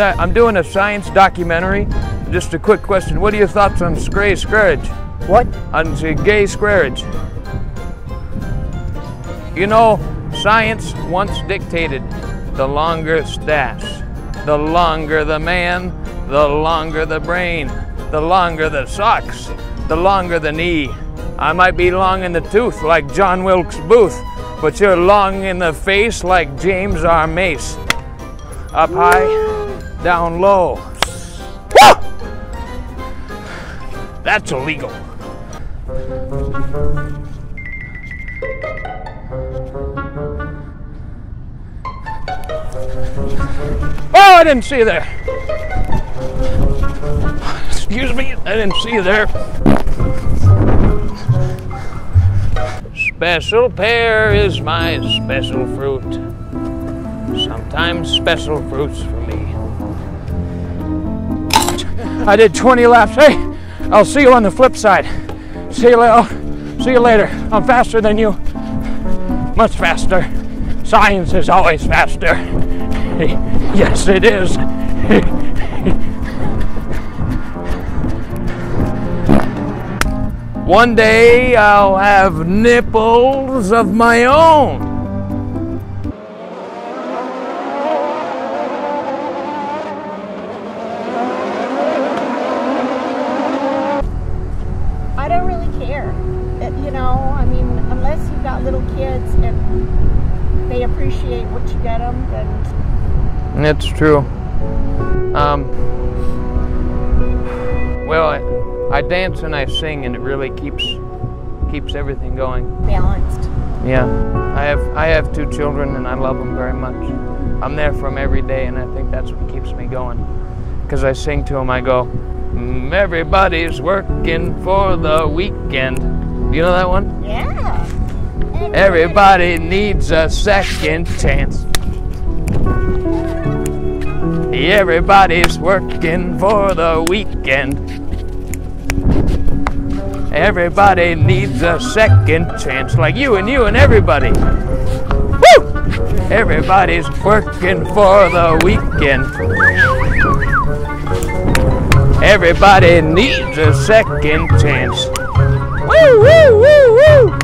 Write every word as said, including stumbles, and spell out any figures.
Now, I'm doing a science documentary. Just a quick question. What are your thoughts on gay squareage? What? On gay squareage. You know, science once dictated the longer staffs, the longer the man, the longer the brain, the longer the socks, the longer the knee. I might be long in the tooth like John Wilkes Booth, but you're long in the face like James R. Mace. Up high, down low. That's illegal. Oh, I didn't see you there. Excuse me, I didn't see you there. Special pear is my special fruit. Sometimes special fruits for me. I did twenty laps. Hey, I'll see you on the flip side. See you, I'll see you later. I'm faster than you. Much faster. Science is always faster. Yes, it is. One day I'll have nipples of my own. I don't really care. It, you know, I mean, unless you've got little kids and they appreciate what you get them, then. It's true. Um, well, I, I dance and I sing, and it really keeps keeps everything going. Balanced. Yeah, I have I have two children, and I love them very much. I'm there for them every day, and I think that's what keeps me going. Because I sing to them, I go, "Everybody's working for the weekend." You know that one? Yeah. Everybody, Everybody needs a second chance. Everybody's working for the weekend. Everybody needs a second chance, like you and you and everybody. Woo! Everybody's working for the weekend. Everybody needs a second chance. Woo, woo, woo, woo!